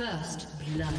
First blood.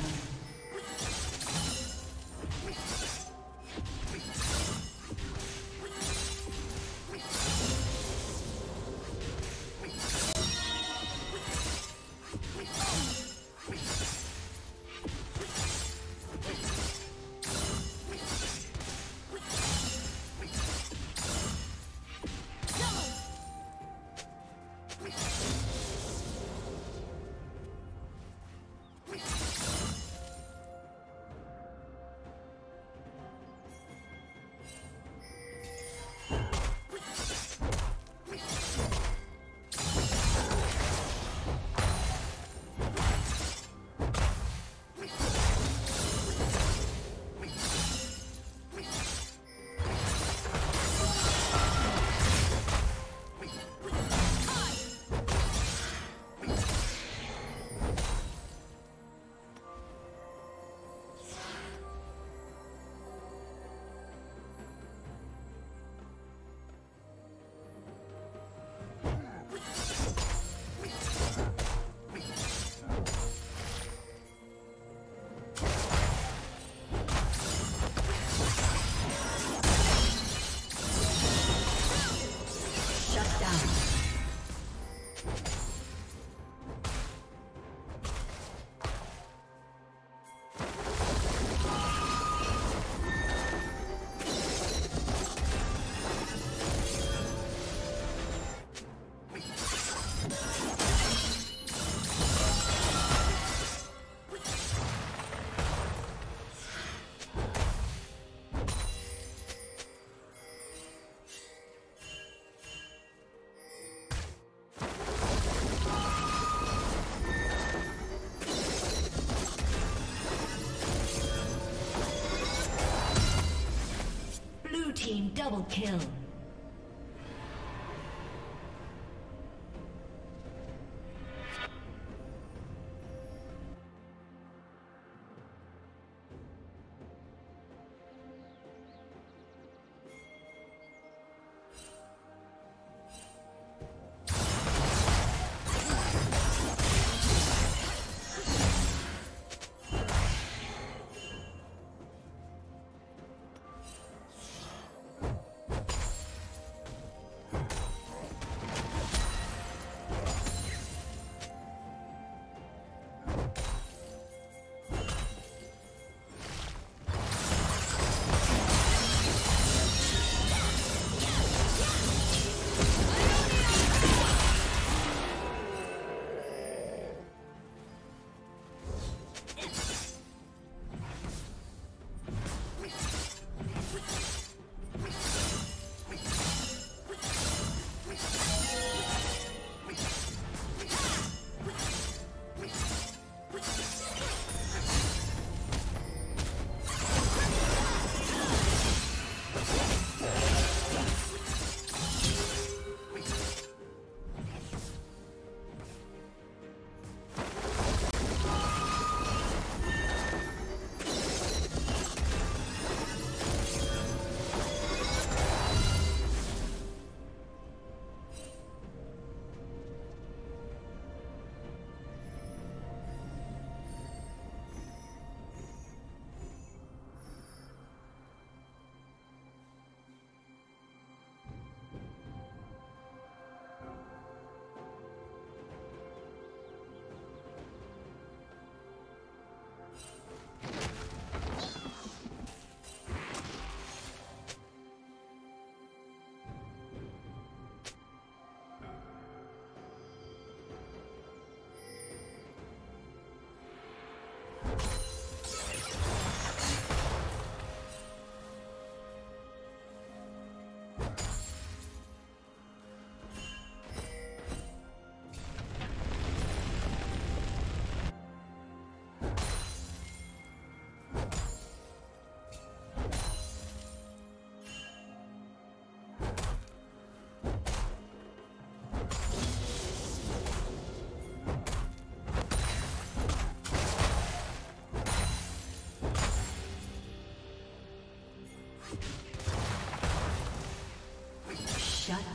Double kill.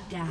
Down.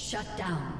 Shut down.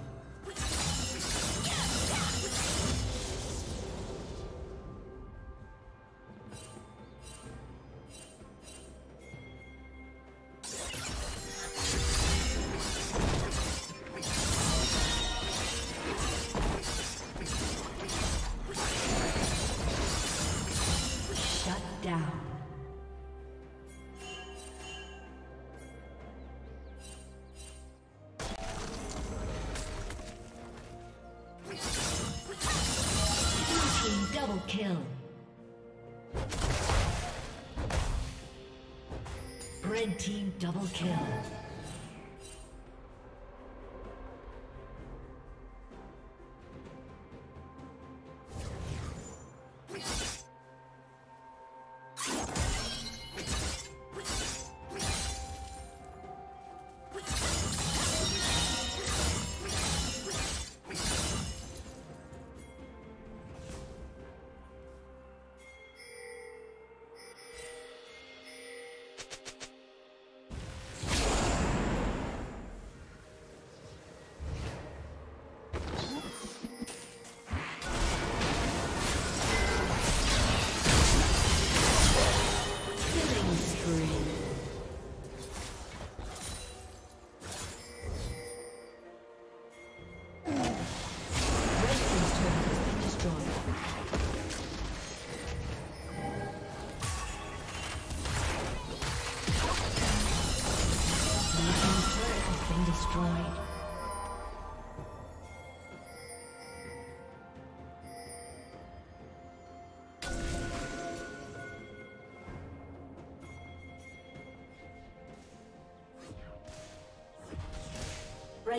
Kill. Red team double kill.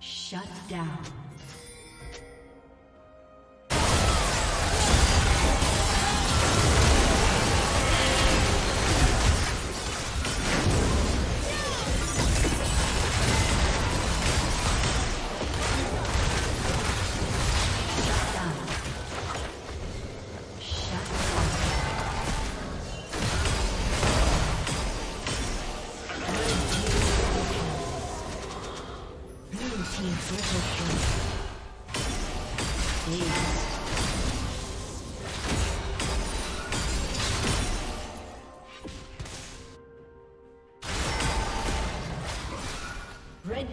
Shut down. Red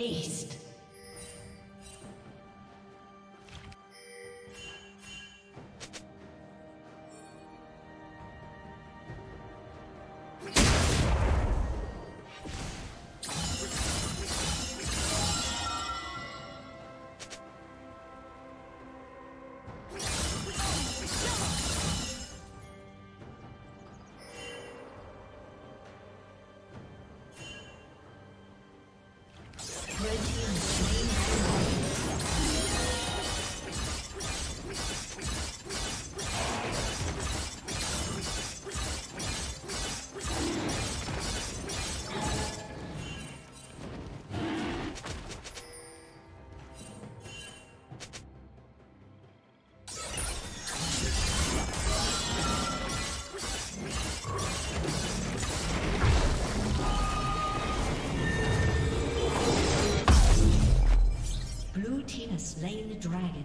Aced. Slain the dragon.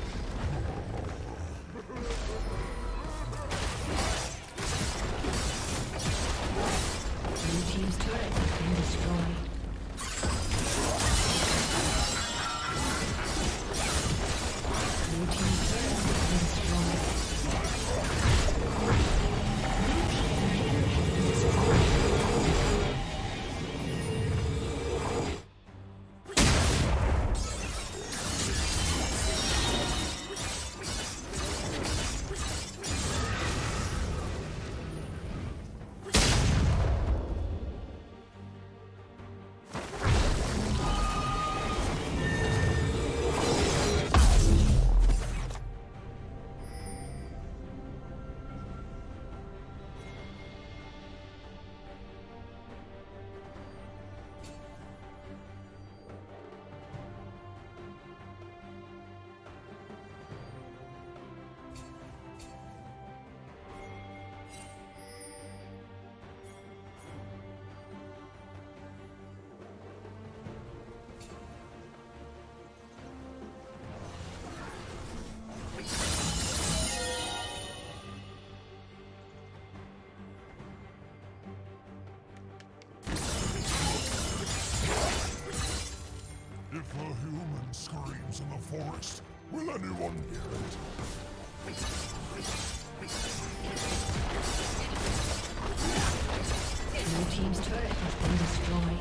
In the forest, will anyone hear it? Your team's turret has been destroyed.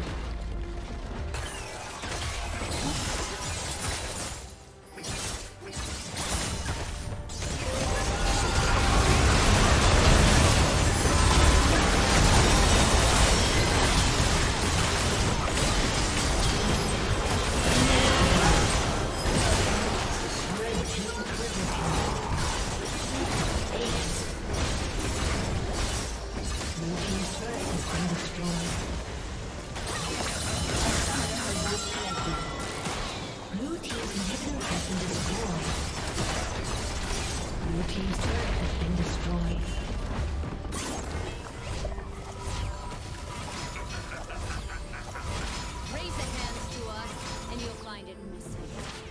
Raise the hands to us, and you'll find it missing.